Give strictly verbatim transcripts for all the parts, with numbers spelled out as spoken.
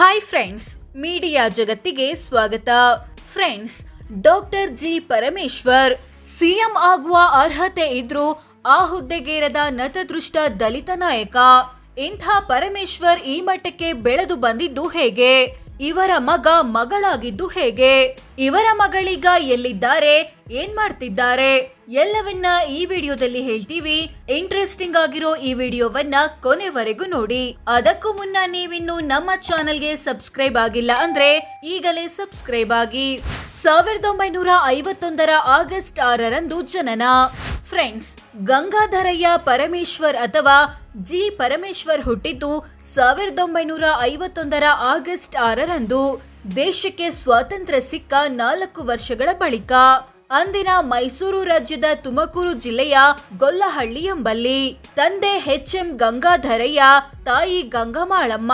Hi friends, media ಜಗತ್ತಿಗೆ ಸ್ವಾಗತ. Friends, doctor G Parameshwar CM ಆಗುವ ಅರ್ಹತೆ ಇದ್ರೂ ಆ ಹುದ್ದೆಗೇರದ ನತದೃಷ್ಟ ದಲಿತ ನಾಯಕ. ಇಂಥ ಪರಮೇಶ್ವರ್ ಈ ಮಟ್ಟಕ್ಕೆ ಬೆಳೆದು ಬಂದಿದ್ದು ಹೇಗೆ? ಇವರ ಮಗ ಮಗಳಾಗಿದ್ದು ಹೇಗೆ? ಇವರ ಮಗಳೀಗ ಎಲ್ಲಿದ್ದಾರೆ, ಏನ್ ಮಾಡ್ತಿದ್ದಾರೆ, ಎಲ್ಲವನ್ನ ಈ ವಿಡಿಯೋದಲ್ಲಿ ಹೇಳ್ತೀವಿ. ಇಂಟ್ರೆಸ್ಟಿಂಗ್ ಆಗಿರೋ ಈ ವಿಡಿಯೋವನ್ನ ಕೊನೆವರೆಗೂ ನೋಡಿ. ಅದಕ್ಕೂ ಮುನ್ನ ನೀವಿನ್ನು ನಮ್ಮ ಚಾನೆಲ್ಗೆ ಸಬ್ಸ್ಕ್ರೈಬ್ ಆಗಿಲ್ಲ ಅಂದ್ರೆ ಈಗಲೇ ಸಬ್ಸ್ಕ್ರೈಬ್ ಆಗಿ. ಸಾವಿರದ ಒಂಬೈನೂರ ಐವತ್ತೊಂದರ ಆಗಸ್ಟ್ ಆರರಂದು ಜನನ. ಫ್ರೆಂಡ್ಸ್, ಗಂಗಾಧರಯ್ಯ ಪರಮೇಶ್ವರ್ ಅಥವಾ ಜಿ ಪರಮೇಶ್ವರ್ ಹುಟ್ಟಿದ್ದು ಸಾವಿರದ ಒಂಬೈನೂರ ಐವತ್ತೊಂದರ ಆಗಸ್ಟ್ ಆರರಂದು. ದೇಶಕ್ಕೆ ಸ್ವಾತಂತ್ರ್ಯ ಸಿಕ್ಕ ನಾಲ್ಕು ವರ್ಷಗಳ ಬಳಿಕ ಅಂದಿನ ಮೈಸೂರು ರಾಜ್ಯದ ತುಮಕೂರು ಜಿಲ್ಲೆಯ ಗೊಲ್ಲಹಳ್ಳಿ ಎಂಬಲ್ಲಿ ತಂದೆ ಎಚ್ ಎಂ ಗಂಗಾಧರಯ್ಯ, ತಾಯಿ ಗಂಗಮಾಳಮ್ಮ.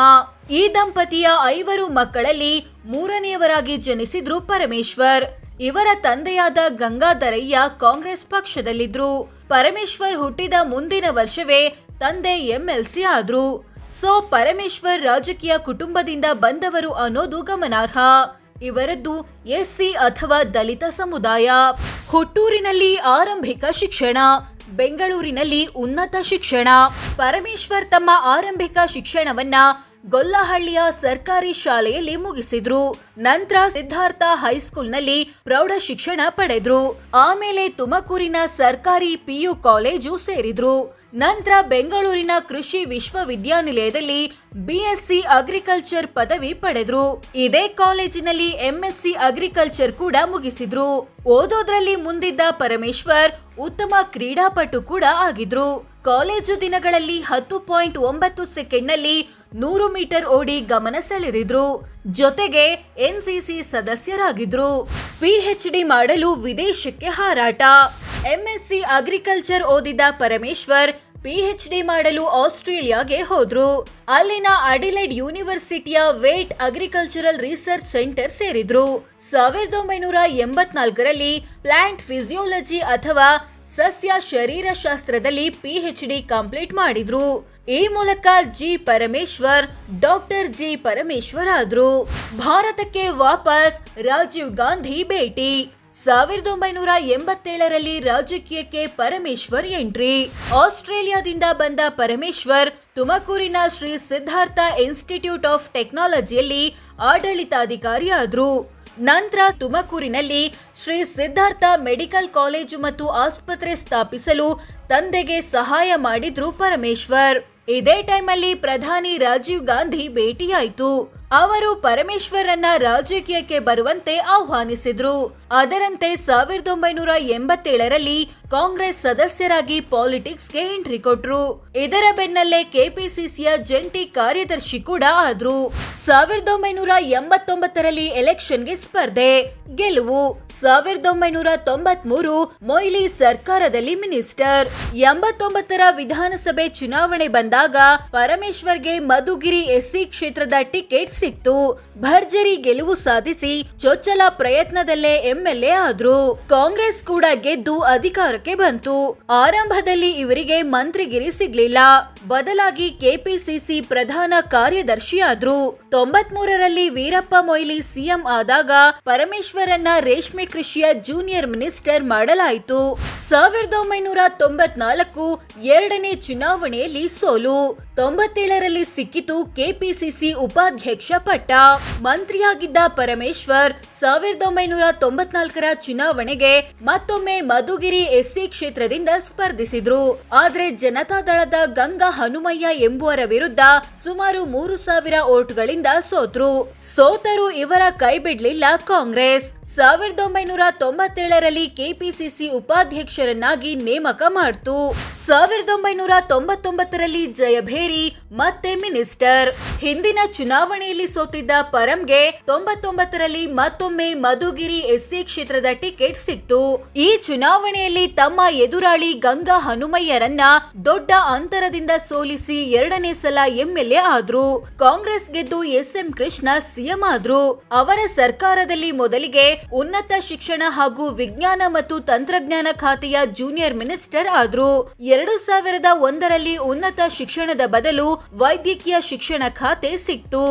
ಈ ದಂಪತಿಯ ಐವರು ಮಕ್ಕಳಲ್ಲಿ ಮೂರನೆಯವರಾಗಿ ಜನಿಸಿದ್ರು ಪರಮೇಶ್ವರ್. ಇವರ ತಂದೆಯಾದ ಗಂಗಾಧರಯ್ಯ ಕಾಂಗ್ರೆಸ್ ಪಕ್ಷದಲ್ಲಿದ್ರು. ಪರಮೇಶ್ವರ್ ಹುಟ್ಟಿದ ಮುಂದಿನ ವರ್ಷವೇ ತಂದೆ ಎಂಎಲ್ಸಿ ಆದ್ರು. ಸೊ ಪರಮೇಶ್ವರ್ ರಾಜಕೀಯ ಕುಟುಂಬದಿಂದ ಬಂದವರು ಅನ್ನೋದು ಗಮನಾರ್ಹ. ಇವರದ್ದು ಎಸ್ಸಿ ಅಥವಾ ದಲಿತ ಸಮುದಾಯ. ಹುಟ್ಟೂರಿನಲ್ಲಿ ಆರಂಭಿಕ ಶಿಕ್ಷಣ, ಬೆಂಗಳೂರಿನಲ್ಲಿ ಉನ್ನತ ಶಿಕ್ಷಣ. ಪರಮೇಶ್ವರ್ ತಮ್ಮ ಆರಂಭಿಕ ಶಿಕ್ಷಣವನ್ನ ಗೊಲ್ಲಹಳ್ಳಿಯ ಸರ್ಕಾರಿ ಶಾಲೆಯಲ್ಲಿ ಮುಗಿಸಿದ್ರು. ನಂತರ ಸಿದ್ಧಾರ್ಥ ಹೈಸ್ಕೂಲ್ನಲ್ಲಿ ಪ್ರೌಢ ಶಿಕ್ಷಣ ಪಡೆದ್ರು. ಆಮೇಲೆ ತುಮಕೂರಿನ ಸರ್ಕಾರಿ ಪಿಯು ಕಾಲೇಜು ಸೇರಿದ್ರು. ನಂತರ ಬೆಂಗಳೂರಿನ ಕೃಷಿ ವಿಶ್ವವಿದ್ಯಾನಿಲಯದಲ್ಲಿ ಬಿಎಸ್ಸಿ ಅಗ್ರಿಕಲ್ಚರ್ ಪದವಿ ಪಡೆದ್ರು. ಇದೇ ಕಾಲೇಜಿನಲ್ಲಿ ಎಂಎಸ್ಸಿ ಅಗ್ರಿಕಲ್ಚರ್ ಕೂಡ ಮುಗಿಸಿದ್ರು. ಓದೋದ್ರಲ್ಲಿ ಮುಂದಿದ್ದ ಪರಮೇಶ್ವರ್ ಉತ್ತಮ ಕ್ರೀಡಾಪಟು ಕೂಡ ಆಗಿದ್ರು. ಕಾಲೇಜು ದಿನಗಳಲ್ಲಿ ಹತ್ತು ಪಾಯಿಂಟ್ ಒಂಬತ್ತು ಸೆಕೆಂಡ್ನಲ್ಲಿ ನೂರು ಮೀಟರ್ ಓಡಿ ಗಮನ ಸೆಳೆದಿದ್ರು. ಜೊತೆಗೆ ಎನ್ಸಿಸಿ ಸದಸ್ಯರಾಗಿದ್ರು. ಪಿಎಚ್ ಡಿ ಮಾಡಲು ವಿದೇಶಕ್ಕೆ ಹಾರಾಟ. ಎಂಎಸ್ಸಿ ಅಗ್ರಿಕಲ್ಚರ್ ಓದಿದ ಪರಮೇಶ್ವರ್ ಪಿಎಚ್ ಡಿ ಮಾಡಲು ಆಸ್ಟ್ರೇಲಿಯಾಗೆ ಹೋದ್ರು. ಅಲ್ಲಿನ ಅಡಿಲೇಡ್ ಯೂನಿವರ್ಸಿಟಿಯ ವೇಟ್ ಅಗ್ರಿಕಲ್ಚರಲ್ ರಿಸರ್ಚ್ ಸೆಂಟರ್ ಸೇರಿದ್ರು. ಸಾವಿರದ ಒಂಬೈನೂರ ಎಂಬತ್ನಾಲ್ಕರಲ್ಲಿ ಪ್ಲಾಂಟ್ ಫಿಸಿಯೋಲಜಿ ಅಥವಾ ಸಸ್ಯ ಶರೀರಶಾಸ್ತ್ರದಲ್ಲಿ ಪಿಎಚ್ ಡಿ ಕಂಪ್ಲೀಟ್ ಮಾಡಿದ್ರು. ಈ ಮೂಲಕ G Parameshwar doctor G Parameshwar ಆದ್ರು. ಭಾರತಕ್ಕೆ ವಾಪಸ್ ರಾಜೀವ್ ಗಾಂಧಿ ಭೇಟಿ. ಸಾವಿರದ ಒಂಬೈನೂರ ಎಂಬತ್ತೇಳರಲ್ಲಿ ರಾಜಕೀಯಕ್ಕೆ ಪರಮೇಶ್ವರ್ ಎಂಟ್ರಿ. ಆಸ್ಟ್ರೇಲಿಯಾದಿಂದ ಬಂದ ಪರಮೇಶ್ವರ್ ತುಮಕೂರಿನ ಶ್ರೀ ಸಿದ್ಧಾರ್ಥ ಇನ್ಸ್ಟಿಟ್ಯೂಟ್ ಆಫ್ ಟೆಕ್ನಾಲಜಿಯಲ್ಲಿ ಆಡಳಿತಾಧಿಕಾರಿ ಆದ್ರು. ನಂತರ ತುಮಕೂರಿನಲ್ಲಿ ಶ್ರೀ ಸಿದ್ಧಾರ್ಥ ಮೆಡಿಕಲ್ ಕಾಲೇಜು ಮತ್ತು ಆಸ್ಪತ್ರೆ ಸ್ಥಾಪಿಸಲು ತಂದೆಗೆ ಸಹಾಯ ಮಾಡಿದ್ರು ಪರಮೇಶ್ವರ್. ಇದೇ ಟೈಮಲ್ಲಿ ಪ್ರಧಾನಿ ರಾಜೀವ್ ಗಾಂಧಿ ಭೇಟಿಯಾಯಿತು. ಅವರು ಪರಮೇಶ್ವರನ್ನ ರಾಜಕೀಯಕ್ಕೆ ಬರುವಂತೆ ಆಹ್ವಾನಿಸಿದ್ರು. ಅದರಂತೆ ಸಾವಿರದ ಒಂಬೈನೂರ ಎಂಬತ್ತೇಳರಲ್ಲಿ ಕಾಂಗ್ರೆಸ್ ಸದಸ್ಯರಾಗಿ ಪಾಲಿಟಿಕ್ಸ್ಗೆ ಎಂಟ್ರಿ ಕೊಟ್ರು. ಇದರ ಬೆನ್ನಲ್ಲೇ ಕೆಪಿಸಿಸಿಯ ಜಂಟಿ ಕಾರ್ಯದರ್ಶಿ ಕೂಡ ಆದ್ರು. ಸಾವಿರದ ಒಂಬೈನೂರ ಎಂಬತ್ತೊಂಬತ್ತರಲ್ಲಿ ಎಲೆಕ್ಷನ್ಗೆ ಸ್ಪರ್ಧೆ, ಗೆಲುವು. ಸಾವಿರದ ಒಂಬೈನೂರ ತೊಂಬತ್ ಮೂರು ಮೊಯ್ಲಿ ಸರ್ಕಾರದಲ್ಲಿ ಮಿನಿಸ್ಟರ್. ಎಂಬತ್ತೊಂಬತ್ತರ ವಿಧಾನಸಭೆ ಚುನಾವಣೆ ಬಂದಾಗ ಪರಮೇಶ್ವರ್ಗೆ ಮಧುಗಿರಿ ಎಸ್ಸಿ ಕ್ಷೇತ್ರದ ಟಿಕೆಟ್ ಸಿಕ್ತು. ಭರ್ಜರಿ ಗೆಲುವು ಸಾಧಿಸಿ ಚೊಚ್ಚಲ ಪ್ರಯತ್ನದಲ್ಲೇ ಎಂಎಲ್ಎ ಆದ್ರು. ಕಾಂಗ್ರೆಸ್ ಕೂಡ ಗೆದ್ದು ಅಧಿಕಾರಕ್ಕೆ ಬಂತು. ಆರಂಭದಲ್ಲಿ ಇವರಿಗೆ ಮಂತ್ರಿಗಿರಿ ಸಿಗ್ಲಿಲ್ಲ. ಬದಲಾಗಿ ಕೆಪಿಸಿಸಿ ಪ್ರಧಾನ ಕಾರ್ಯದರ್ಶಿ ಆದ್ರು. ತೊಂಬತ್ ಮೂರರಲ್ಲಿ ವೀರಪ್ಪ ಮೊಯ್ಲಿ ಸಿಎಂ ಆದಾಗ ಪರಮೇಶ್ವರನ್ನ ರೇಷ್ಮೆ ಕೃಷಿಯ ಜೂನಿಯರ್ ಮಿನಿಸ್ಟರ್ ಮಾಡಲಾಯಿತು. ಸಾವಿರದ ಒಂಬೈನೂರ ತೊಂಬತ್ನಾಲ್ಕು ಎರಡನೇ ಚುನಾವಣೆಯಲ್ಲಿ ಸೋಲು. ತೊಂಬತ್ತೇಳರಲ್ಲಿ ಸಿಕ್ಕಿತು ಕೆಪಿಸಿಸಿ ಉಪಾಧ್ಯಕ್ಷ ಪಟ್ಟ. ಮಂತ್ರಿಯಾಗಿದ್ದ ಪರಮೇಶ್ವರ್ ಸಾವಿರದ ಒಂಬೈನೂರ ತೊಂಬತ್ನಾಲ್ಕರ ಚುನಾವಣೆಗೆ ಮತ್ತೊಮ್ಮೆ ಮಧುಗಿರಿ ಎಸ್ಸಿ ಕ್ಷೇತ್ರದಿಂದ ಸ್ಪರ್ಧಿಸಿದ್ರು. ಆದ್ರೆ ಜನತಾದಳದ ಗಂಗಾ ಹನುಮಯ್ಯ ಎಂಬುವರ ವಿರುದ್ಧ ಸುಮಾರು ಮೂರು ಸಾವಿರ ಓಟ್ಗಳಿಂದ ಸೋತ್ರು. ಸೋತರು ಇವರ ಕೈ ಬಿಡ್ಲಿಲ್ಲ ಕಾಂಗ್ರೆಸ್. ಸಾವಿರದ ಒಂಬೈನೂರ ತೊಂಬತ್ತೇಳರಲ್ಲಿ ಕೆಪಿಸಿಸಿ ಉಪಾಧ್ಯಕ್ಷರನ್ನಾಗಿ ನೇಮಕ ಮಾಡ್ತು. ಸಾವಿರದ ಒಂಬೈನೂರ ತೊಂಬತ್ತೊಂಬತ್ತರಲ್ಲಿ ಜಯಭೇರಿ ಮತ್ತೆ ಮಿನಿಸ್ಟರ್. ಹಿಂದಿನ ಚುನಾವಣೆಯಲ್ಲಿ ಸೋತಿದ್ದ ಪರಂಗೆ ತೊಂಬತ್ತೊಂಬತ್ತರಲ್ಲಿ ಮತ್ತೊಮ್ಮೆ ಮಧುಗಿರಿ ಎಸ್ಸಿ ಕ್ಷೇತ್ರದ ಟಿಕೆಟ್ ಸಿಕ್ತು. ಈ ಚುನಾವಣೆಯಲ್ಲಿ ತಮ್ಮ ಎದುರಾಳಿ ಗಂಗಾ ಹನುಮಯ್ಯರನ್ನ ದೊಡ್ಡ ಅಂತರದಿಂದ ಸೋಲಿಸಿ ಎರಡನೇ ಸಲ ಎಂಎಲ್ಎ ಆದ್ರು. ಕಾಂಗ್ರೆಸ್ ಗೆದ್ದು ಎಸ್ಎಂ ಕೃಷ್ಣ ಸಿಎಂ ಆದ್ರು. ಅವರ ಸರ್ಕಾರದಲ್ಲಿ ಮೊದಲಿಗೆ ಉನ್ನತ ಶಿಕ್ಷಣ ಹಾಗೂ ವಿಜ್ಞಾನ ಮತ್ತು ತಂತ್ರಜ್ಞಾನ ಖಾತೆಯ ಜೂನಿಯರ್ ಮಿನಿಸ್ಟರ್ ಆದ್ರು. ಎರಡು ಸಾವಿರದ ಒಂದರಲ್ಲಿ ಉನ್ನತ ಶಿಕ್ಷಣದ ಬದಲು ವೈದ್ಯಕೀಯ ಶಿಕ್ಷಣ ಖಾತೆ ಸಿಕ್ತು.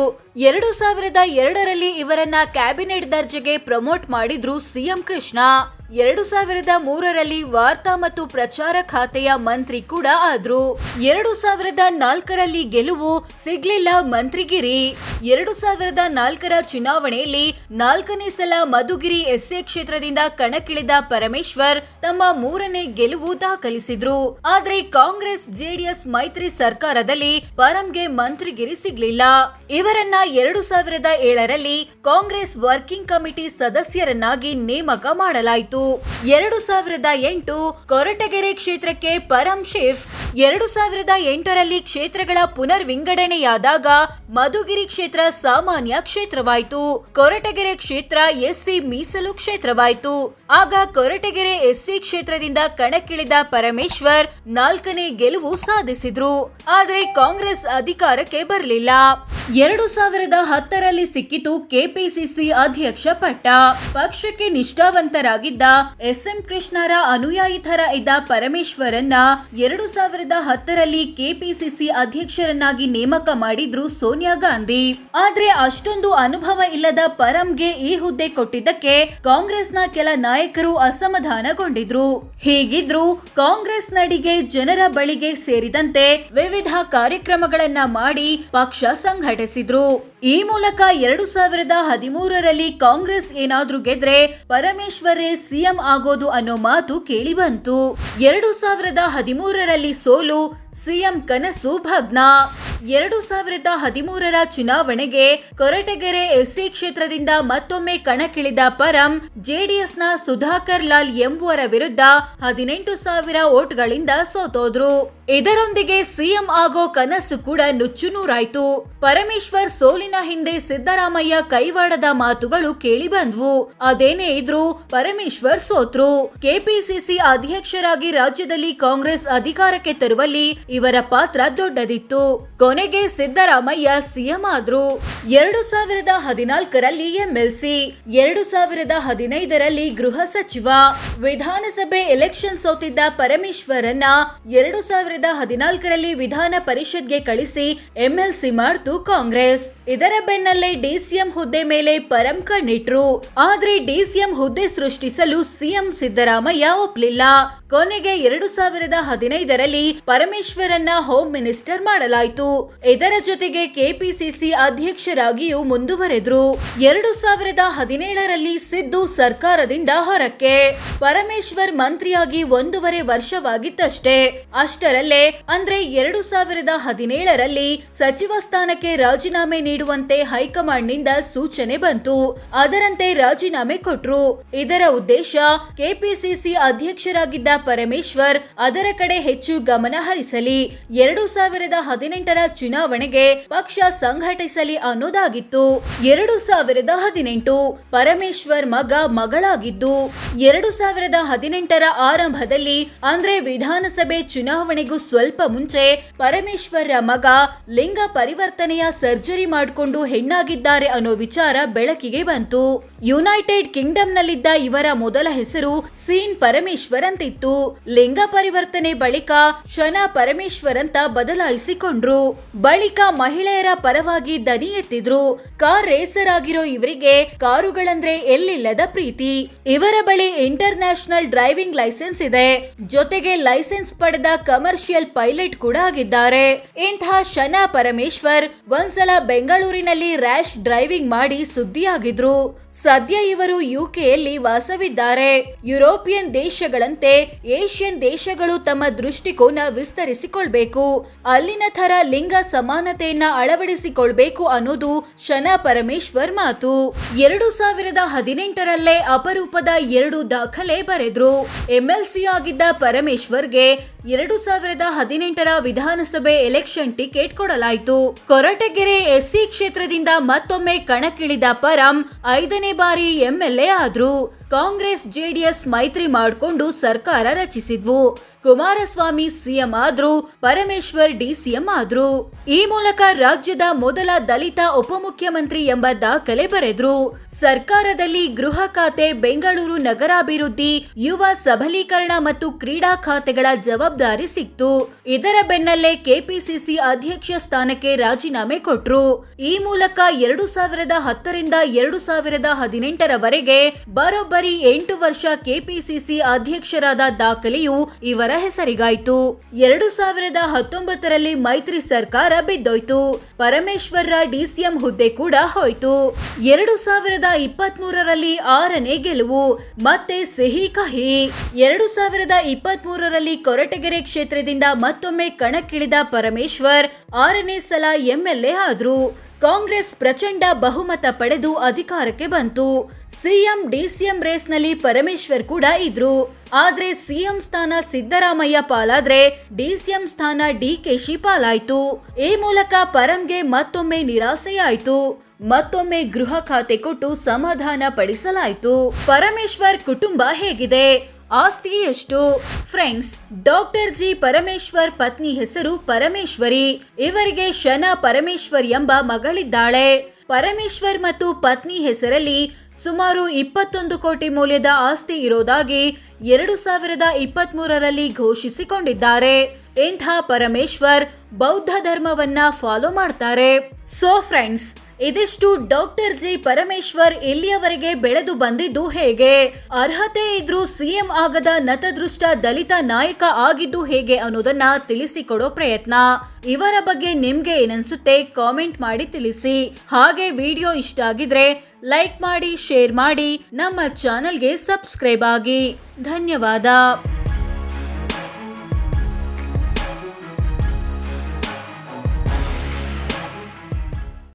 ಎರಡು ಸಾವಿರದ ಎರಡರಲ್ಲಿ ಇವರನ್ನ ಕ್ಯಾಬಿನೆಟ್ ದರ್ಜೆಗೆ ಪ್ರಮೋಟ್ ಮಾಡಿದ್ರು ಸಿಎಂ ಕೃಷ್ಣ. ಎರಡು ಸಾವಿರದ ಮೂರರಲ್ಲಿ ವಾರ್ತಾ ಮತ್ತು ಪ್ರಚಾರ ಖಾತೆಯ ಮಂತ್ರಿ ಕೂಡ ಆದ್ರು. ಎರಡು ಸಾವಿರದ ನಾಲ್ಕರಲ್ಲಿ ಗೆಲುವು ಸಿಗ್ಲಿಲ್ಲ ಮಂತ್ರಿಗಿರಿ. ಎರಡು ಸಾವಿರದ ನಾಲ್ಕರ ಚುನಾವಣೆಯಲ್ಲಿ ನಾಲ್ಕನೇ ಸಲ ಮಧುಗಿರಿ ಎಸ್ಎ ಕ್ಷೇತ್ರದಿಂದ ಕಣಕ್ಕಿಳಿದ ಪರಮೇಶ್ವರ್ ತಮ್ಮ ಮೂರನೇ ಗೆಲುವು ದಾಖಲಿಸಿದ್ರು. ಆದ್ರೆ ಕಾಂಗ್ರೆಸ್ ಜೆಡಿಎಸ್ ಮೈತ್ರಿ ಸರ್ಕಾರದಲ್ಲಿ ಪರಂಗೆ ಮಂತ್ರಿಗಿರಿ ಸಿಗ್ಲಿಲ್ಲ. ಇವರನ್ನ ಎರಡು ಸಾವಿರದ ಏಳರಲ್ಲಿ ಕಾಂಗ್ರೆಸ್ ವರ್ಕಿಂಗ್ ಕಮಿಟಿ ಸದಸ್ಯರನ್ನಾಗಿ ನೇಮಕ ಮಾಡಲಾಯಿತು. ಎರಡು ಸಾವಿರದ ಎಂಟು ಕೊರಟಗೆರೆ ಕ್ಷೇತ್ರಕ್ಕೆ ಪರಂ ಶಿಫ್ಟ್. ಎರಡು ಸಾವಿರದ ಎಂಟರಲ್ಲಿ ಕ್ಷೇತ್ರಗಳ ಪುನರ್ ವಿಂಗಡಣೆಯಾದಾಗ ಮಧುಗಿರಿ ಕ್ಷೇತ್ರ ಸಾಮಾನ್ಯ ಕ್ಷೇತ್ರವಾಯಿತು. ಕೊರಟಗೆರೆ ಕ್ಷೇತ್ರ ಎಸ್ಸಿ ಮೀಸಲು ಕ್ಷೇತ್ರವಾಯಿತು. ಆಗ ಕೊರಟಗೆರೆ ಎಸ್ಸಿ ಕ್ಷೇತ್ರದಿಂದ ಕಣಕ್ಕಿಳಿದ ಪರಮೇಶ್ವರ್ ನಾಲ್ಕನೇ ಗೆಲುವು ಸಾಧಿಸಿದ್ರು. ಆದರೆ ಕಾಂಗ್ರೆಸ್ ಅಧಿಕಾರಕ್ಕೆ ಬರಲಿಲ್ಲ. ಎರಡು ಸಾವಿರದ ಹತ್ತರಲ್ಲಿ ಸಿಕ್ಕಿತು ಕೆಪಿಸಿಸಿ ಅಧ್ಯಕ್ಷ ಪಟ್ಟ. ಪಕ್ಷಕ್ಕೆ ನಿಷ್ಠಾವಂತರಾಗಿದ್ದ ಎಸ್ಎಂ ಕೃಷ್ಣರ ಅನುಯಾಯಿತರ ಇದ್ದ ಪರಮೇಶ್ವರನ್ನ ಎರಡು ಸಾವಿರದ ಹತ್ತರಲ್ಲಿ ಕೆಪಿಸಿಸಿ ಅಧ್ಯಕ್ಷರನ್ನಾಗಿ ನೇಮಕ ಮಾಡಿದ್ರು ಸೋನಿಯಾ ಗಾಂಧಿ. ಆದ್ರೆ ಅಷ್ಟೊಂದು ಅನುಭವ ಇಲ್ಲದ ಪರಂಗೆ ಈ ಹುದ್ದೆ ಕೊಟ್ಟಿದ್ದಕ್ಕೆ ಕಾಂಗ್ರೆಸ್ನ ಕೆಲ ನಾಯಕರು ಅಸಮಾಧಾನಗೊಂಡಿದ್ರು. ಹೀಗಿದ್ರು ಕಾಂಗ್ರೆಸ್ ನಡಿಗೆ ಜನರ ಬಳಿಗೆ ಸೇರಿದಂತೆ ವಿವಿಧ ಕಾರ್ಯಕ್ರಮಗಳನ್ನ ಮಾಡಿ ಪಕ್ಷ ಸಂಘಟನೆ ಿದ್ರು ಈ ಮೂಲಕ ಎರಡು ಸಾವಿರದ ಹದಿಮೂರರಲ್ಲಿ ಕಾಂಗ್ರೆಸ್ ಏನಾದ್ರೂ ಗೆದ್ರೆ ಪರಮೇಶ್ವರೇ ಸಿಎಂ ಆಗೋದು ಅನ್ನೋ ಮಾತು ಕೇಳಿ ಬಂತು. ಎರಡು ಸಾವಿರದ ಹದಿಮೂರರಲ್ಲಿ ಸೋಲು ಸಿಎಂ ಕನಸು ಭಗ್ನ. ಎರಡು ಸಾವಿರದ ಹದಿಮೂರರ ಚುನಾವಣೆಗೆ ಕೊರಟಗೆರೆ ಎಸ್ಸಿ ಕ್ಷೇತ್ರದಿಂದ ಮತ್ತೊಮ್ಮೆ ಕಣಕ್ಕಿಳಿದ ಪರಂ ಜೆಡಿಎಸ್ನ ಸುಧಾಕರ್ ಲಾಲ್ ಎಂಬುವರ ವಿರುದ್ಧ ಹದಿನೆಂಟು ಸಾವಿರ ವೋಟ್ಗಳಿಂದ ಸೋತೋದ್ರು. ಇದರೊಂದಿಗೆ ಸಿಎಂ ಆಗೋ ಕನಸು ಕೂಡ ನುಚ್ಚುನೂರಾಯ್ತು. ಪರಮೇಶ್ವರ್ ಸೋಲಿನ ಹಿಂದೆ ಸಿದ್ದರಾಮಯ್ಯ ಕೈವಾಡದ ಮಾತುಗಳು ಕೇಳಿ ಬಂದ್ವು. ಅದೇನೇ ಇದ್ರು ಪರಮೇಶ್ವರ್ ಸೋತ್ರು. ಕೆಪಿಸಿಸಿ ಅಧ್ಯಕ್ಷರಾಗಿ ರಾಜ್ಯದಲ್ಲಿ ಕಾಂಗ್ರೆಸ್ ಅಧಿಕಾರಕ್ಕೆ ತರುವಲ್ಲಿ ಇವರ ಪಾತ್ರ ದೊಡ್ಡದಿತ್ತು. ಕೊನೆಗೆ ಸಿದ್ದರಾಮಯ್ಯ ಸಿಎಂ ಆದ್ರು. ಎರಡು ಸಾವಿರದ ಹದಿನಾಲ್ಕರಲ್ಲಿ ಎಂಎಲ್ಸಿ, ಎರಡು ಸಾವಿರದ ಹದಿನೈದರಲ್ಲಿ ಗೃಹ ಸಚಿವ. ವಿಧಾನಸಭೆ ಎಲೆಕ್ಷನ್ ಸೋತಿದ್ದ ಪರಮೇಶ್ವರನ್ನ ಎರಡು ಸಾವಿರದ ಹದಿನಾಲ್ಕರಲ್ಲಿ ವಿಧಾನ ಪರಿಷತ್ಗೆ ಕಳಿಸಿ ಎಂಎಲ್ಸಿ ಮಾಡ್ತು ಕಾಂಗ್ರೆಸ್. ಇದರ ಬೆನ್ನಲ್ಲೇ ಡಿಸಿಎಂ ಹುದ್ದೆ ಮೇಲೆ ಪರಂ ಕಣ್ಣಿಟ್ರು. ಆದ್ರೆ ಡಿಸಿಎಂ ಹುದ್ದೆ ಸೃಷ್ಟಿಸಲು ಸಿಎಂ ಸಿದ್ದರಾಮಯ್ಯ ಒಪ್ಲಿಲ್ಲ. ಕೊನೆಗೆ ಎರಡು ಸಾವಿರದ ಹದಿನೈದರಲ್ಲಿ ಪರಮೇಶ್ವರನ್ನ ಹೋಮ್ ಮಿನಿಸ್ಟರ್ ಮಾಡಲಾಯಿತು. ಇದರ ಜೊತೆಗೆ ಕೆಪಿಸಿಸಿ ಅಧ್ಯಕ್ಷರಾಗಿಯೂ ಮುಂದುವರೆದ್ರು. ಎರಡು ಸಾವಿರದ ಹದಿನೇಳರಲ್ಲಿ ಸಿದ್ದು ಸರ್ಕಾರದಿಂದ ಹೊರಕ್ಕೆ. ಪರಮೇಶ್ವರ್ ಮಂತ್ರಿಯಾಗಿ ಒಂದೂವರೆ ವರ್ಷವಾಗಿತ್ತಷ್ಟೇ. ಅಷ್ಟರಲ್ಲೇ ಅಂದ್ರೆ ಎರಡು ಸಾವಿರದ ಹದಿನೇಳರಲ್ಲಿ ಸಚಿವ ಸ್ಥಾನಕ್ಕೆ ರಾಜೀನಾಮೆ ನೀಡುವಂತೆ ಹೈಕಮಾಂಡ್ನಿಂದ ಸೂಚನೆ ಬಂತು. ಅದರಂತೆ ರಾಜೀನಾಮೆ ಕೊಟ್ರು. ಇದರ ಉದ್ದೇಶ ಕೆಪಿಸಿಸಿ ಅಧ್ಯಕ್ಷರಾಗಿದ್ದ ಪರಮೇಶ್ವರ್ ಅದರ ಕಡೆ ಹೆಚ್ಚು ಗಮನ ಹರಿಸಲಿ, ಎರಡು ಸಾವಿರದ ಹದಿನೆಂಟರ ಚುನಾವಣೆಗೆ ಪಕ್ಷ ಸಂಘಟಿಸಲಿ ಅನ್ನೋದಾಗಿತ್ತು. ಎರಡು ಸಾವಿರದ ಹದಿನೆಂಟು ಪರಮೇಶ್ವರ್ ಮಗ ಮಗಳಾಗಿದ್ದು ಎರಡು ಸಾವಿರದ ಹದಿನೆಂಟರ ಆರಂಭದಲ್ಲಿ ಅಂದ್ರೆ ವಿಧಾನಸಭೆ ಚುನಾವಣೆಗೂ ಸ್ವಲ್ಪ ಮುಂಚೆ ಪರಮೇಶ್ವರ ಮಗ ಲಿಂಗ ಪರಿವರ್ತನೆಯ ಸರ್ಜರಿ ಮಾಡಿಕೊಂಡು ಹೆಣ್ಣಾಗಿದ್ದಾರೆ ಅನ್ನೋ ವಿಚಾರ ಬೆಳಕಿಗೆ ಬಂತು. ಯುನೈಟೆಡ್ ಕಿಂಗ್ಡಮ್ನಲ್ಲಿದ್ದ ಇವರ ಮೊದಲ ಹೆಸರು ಸೀನ್ ಪರಮೇಶ್ವರ್ ಅಂತಿತ್ತು. ಲಿಂಗ ಪರಿವರ್ತನೆ ಬಳಿಕ ಶನಾ ಪರಮೇಶ್ವರ್ ಅಂತ ಬದಲಾಯಿಸಿಕೊಂಡ್ರು. ಬಳಿಕ ಮಹಿಳೆಯರ ಪರವಾಗಿ ದನಿ ಎತ್ತಿದ್ರು. ಕಾರ್ ರೇಸರ್ ಆಗಿರೋ ಇವರಿಗೆ ಕಾರುಗಳಂದ್ರೆ ಎಲ್ಲಿಲ್ಲದ ಪ್ರೀತಿ. ಇವರ ಬಳಿ ಇಂಟರ್ ನ್ಯಾಷನಲ್ ಡ್ರೈವಿಂಗ್ ಲೈಸೆನ್ಸ್ ಇದೆ. ಜೊತೆಗೆ ಲೈಸೆನ್ಸ್ ಪಡೆದ ಕಮರ್ಷಿಯಲ್ ಪೈಲಟ್ ಕೂಡ ಆಗಿದ್ದಾರೆ. ಇಂತಹ ಶನಾ ಪರಮೇಶ್ವರ್ ಒಂದ್ಸಲ ಬೆಂಗಳೂರಿನಲ್ಲಿ ರ್ಯಾಶ್ ಡ್ರೈವಿಂಗ್ ಮಾಡಿ ಸುದ್ದಿಯಾಗಿದ್ರು. ಸದ್ಯ ಇವರು ಯುಕೆಯಲ್ಲಿ ವಾಸವಿದ್ದಾರೆ. ಯುರೋಪಿಯನ್ ದೇಶಗಳಂತೆ ಏಷ್ಯನ್ ದೇಶಗಳು ತಮ್ಮ ದೃಷ್ಟಿಕೋನ ವಿಸ್ತರಿಸಿಕೊಳ್ಬೇಕು, ಅಲ್ಲಿನ ಥರ ಲಿಂಗ ಸಮಾನತೆಯನ್ನ ಅಳವಡಿಸಿಕೊಳ್ಬೇಕು ಅನ್ನೋದು ಶನಾ ಪರಮೇಶ್ವರ್ ಮಾತು. ಎರಡು ಸಾವಿರದ ಹದಿನೆಂಟರಲ್ಲೇ ಅಪರೂಪದ ಎರಡು ದಾಖಲೆ ಬರೆದ್ರು. ಎಂಎಲ್ಸಿ ಆಗಿದ್ದ ಪರಮೇಶ್ವರ್ಗೆ ಎರಡು ಸಾವಿರದ ಹದಿನೆಂಟರ ವಿಧಾನಸಭೆ ಎಲೆಕ್ಷನ್ ಟಿಕೆಟ್ ಕೊಡಲಾಯಿತು. ಕೊರಟಗೆರೆ ಎಸ್ಸಿ ಕ್ಷೇತ್ರದಿಂದ ಮತ್ತೊಮ್ಮೆ ಕಣಕ್ಕಿಳಿದ ಪರಂ ಐದನೇ ಬಾರಿ ಎಂಎಲ್ಎ ಆದ್ರು. ಕಾಂಗ್ರೆಸ್ ಜೆಡಿಎಸ್ ಮೈತ್ರಿ ಮಾಡಿಕೊಂಡು ಸರ್ಕಾರ ರಚಿಸಿದ್ವು. ಕುಮಾರಸ್ವಾಮಿ ಸಿಎಂ ಆದ್ರು, ಪರಮೇಶ್ವರ್ ಡಿಸಿಎಂ ಆದ್ರು. ಈ ಮೂಲಕ ರಾಜ್ಯದ ಮೊದಲ ದಲಿತ ಉಪಮುಖ್ಯಮಂತ್ರಿ ಎಂಬ ದಾಖಲೆ ಬರೆದ್ರು. ಸರ್ಕಾರದಲ್ಲಿ ಗೃಹ ಖಾತೆ, ಬೆಂಗಳೂರು ನಗರಾಭಿವೃದ್ಧಿ, ಯುವ ಸಬಲೀಕರಣ ಮತ್ತು ಕ್ರೀಡಾ ಖಾತೆಗಳ ಜವಾಬ್ದಾರಿ ಸಿಕ್ತು. ಇದರ ಬೆನ್ನಲ್ಲೇ ಕೆಪಿಸಿಸಿ ಅಧ್ಯಕ್ಷ ಸ್ಥಾನಕ್ಕೆ ರಾಜೀನಾಮೆ ಕೊಟ್ರು. ಈ ಮೂಲಕ ಎರಡು ಸಾವಿರದ ಹತ್ತರಿಂದ ಎರಡು ಸಾವಿರದ ಹದಿನೆಂಟರವರೆಗೆ ಬರೋಬ್ಬರಿ ಎಂಟು ವರ್ಷ ಕೆಪಿಸಿಸಿ ಅಧ್ಯಕ್ಷರಾದ ದಾಖಲೆಯು ಇವರ ಹೆಸರಿಗಾಯಿತು. ಎರಡು ಸಾವಿರದ ಹತ್ತೊಂಬತ್ತರಲ್ಲಿ ಮೈತ್ರಿ ಸರ್ಕಾರ ಬಿದ್ದೋಯ್ತು. ಪರಮೇಶ್ವರ ಡಿಸಿಎಂ ಹುದ್ದೆ ಕೂಡ ಹೋಯ್ತು. ಎರಡು ಸಾವಿರದ ಇಪ್ಪತ್ತ್ ಮೂರರಲ್ಲಿ ಆರನೇ ಗೆಲುವು, ಮತ್ತೆ ಸಿಹಿ ಕಹಿ. ಎರಡು ಸಾವಿರದ ಇಪ್ಪತ್ತ್ ಮೂರರಲ್ಲಿ ಕೊರಟಗೆರೆ ಕ್ಷೇತ್ರದಿಂದ ಮತ್ತೊಮ್ಮೆ ಕಣಕ್ಕಿಳಿದ ಪರಮೇಶ್ವರ್ ಆರನೇ ಸಲ ಎಂಎಲ್ಎ ಆದ್ರು. ಕಾಂಗ್ರೆಸ್ ಪ್ರಚಂಡ ಬಹುಮತ ಪಡೆದು ಅಧಿಕಾರಕ್ಕೆ ಬಂತು. ಸಿಎಂ ಡಿಸಿಎಂ ರೇಸ್ನಲ್ಲಿ ಪರಮೇಶ್ವರ್ ಕೂಡ ಇದ್ರು. ಆದ್ರೆ ಸಿಎಂ ಸ್ಥಾನ ಸಿದ್ದರಾಮಯ್ಯ ಪಾಲಾದ್ರೆ ಡಿಸಿಎಂ ಸ್ಥಾನ ಡಿಕೆಶಿ ಪಾಲಾಯ್ತು. ಈ ಮೂಲಕ ಪರಂಗೆ ಮತ್ತೊಮ್ಮೆ ನಿರಾಸೆಯಾಯಿತು. ಮತ್ತೊಮ್ಮೆ ಗೃಹ ಖಾತೆ ಕೊಟ್ಟು ಸಮಾಧಾನ ಪಡಿಸಲಾಯಿತು. ಪರಮೇಶ್ವರ್ ಕುಟುಂಬ ಹೇಗಿದೆ, ಆಸ್ತಿ ಎಷ್ಟು? ಫ್ರೆಂಡ್ಸ್, ಡಾಕ್ಟರ್ ಜಿ ಪರಮೇಶ್ವರ್ ಪತ್ನಿ ಹೆಸರು ಪರಮೇಶ್ವರಿ. ಇವರಿಗೆ ಶನಾ ಪರಮೇಶ್ವರ್ ಎಂಬ ಮಗಳಿದ್ದಾಳೆ. ಪರಮೇಶ್ವರ್ ಮತ್ತು ಪತ್ನಿ ಹೆಸರಲ್ಲಿ ಸುಮಾರು ಇಪ್ಪತ್ತೊಂದು ಕೋಟಿ ಮೌಲ್ಯದ ಆಸ್ತಿ ಇರೋದಾಗಿ ಎರಡು ಸಾವಿರದ ಇಪ್ಪತ್ತ್ ಮೂರರಲ್ಲಿ ಘೋಷಿಸಿಕೊಂಡಿದ್ದಾರೆ. ಇಂಥ ಪರಮೇಶ್ವರ್ ಬೌದ್ಧ ಧರ್ಮವನ್ನ ಫಾಲೋ ಮಾಡ್ತಾರೆ. ಸೋ ಫ್ರೆಂಡ್ಸ್, ಇದಿಷ್ಟು ಡಾಕ್ಟರ್ ಜಿ ಪರಮೇಶ್ವರ್ ಇಲ್ಲಿಯವರೆಗೆ ಬೆಳೆದು ಬಂದಿದ್ದು ಹೇಗೆ, ಅರ್ಹತೆ ಇದ್ರೂ ಸಿಎಂ ಆಗದ ನತದೃಷ್ಟ ದಲಿತ ನಾಯಕ ಆಗಿದ್ದು ಹೇಗೆ ಅನ್ನೋದನ್ನ ತಿಳಿಸಿಕೊಡೋ ಪ್ರಯತ್ನ. ಇವರ ಬಗ್ಗೆ ನಿಮ್ಗೆ ಏನನ್ಸುತ್ತೆ ಕಾಮೆಂಟ್ ಮಾಡಿ ತಿಳಿಸಿ. ಹಾಗೆ ವಿಡಿಯೋ ಇಷ್ಟ ಆಗಿದ್ರೆ ಲೈಕ್ ಮಾಡಿ, ಶೇರ್ ಮಾಡಿ, ನಮ್ಮ ಚಾನೆಲ್ಗೆ ಸಬ್ಸ್ಕ್ರೈಬ್ ಆಗಿ. ಧನ್ಯವಾದ.